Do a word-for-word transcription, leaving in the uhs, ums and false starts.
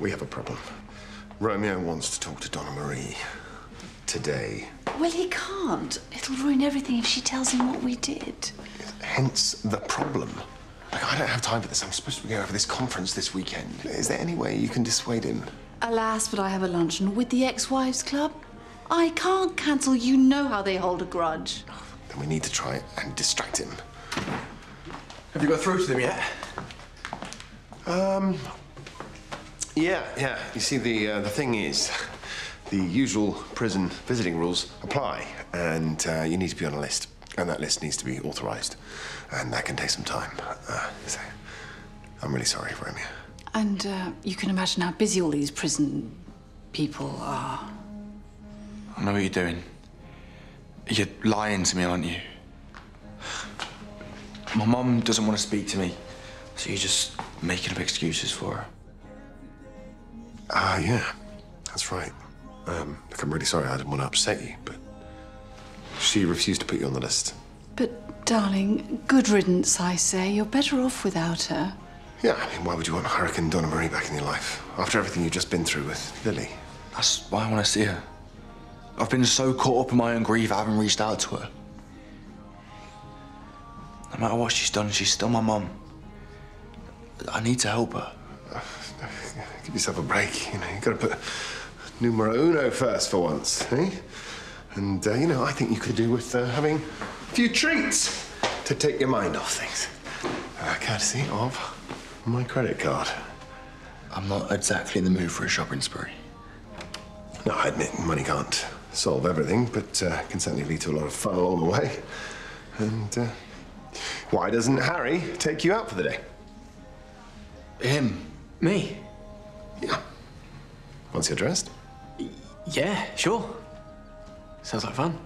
We have a problem. Romeo wants to talk to Donna Marie today. Well, he can't. It'll ruin everything if she tells him what we did. Hence the problem. Like, I don't have time for this. I'm supposed to be going over this conference this weekend. Is there any way you can dissuade him? Alas, but I have a luncheon with the Ex-Wives Club. I can't cancel. You know how they hold a grudge. Then we need to try and distract him. Have you got through to them yet? Um, yeah, yeah. You see, the, uh, the thing is, the usual prison visiting rules apply, and uh, you need to be on a list. And that list needs to be authorised, and that can take some time. Uh, so, I'm really sorry, Romeo. And uh, you can imagine how busy all these prison people are. I know what you're doing. You're lying to me, aren't you? My mum doesn't want to speak to me, so you're just making up excuses for her. Ah, uh, yeah, that's right. Um, look, I'm really sorry. I didn't want to upset you, but. She refused to put you on the list. But, darling, good riddance, I say. You're better off without her. Yeah, I mean, why would you want Hurricane Donna Marie back in your life? After everything you've just been through with Lily. That's why I want to see her. I've been so caught up in my own grief, I haven't reached out to her. No matter what she's done, she's still my mum. I need to help her. Uh, give yourself a break, you know. You've got to put numero uno first for once, eh? And, uh, you know, I think you could do with uh, having a few treats to take your mind off things. Uh, courtesy of my credit card. I'm not exactly in the mood for a shopping spree. No, I admit money can't solve everything, but uh, can certainly lead to a lot of fun along the way. And uh, why doesn't Harry take you out for the day? Him? Me? Yeah. Once you're dressed? Y- yeah, sure. Sounds like fun.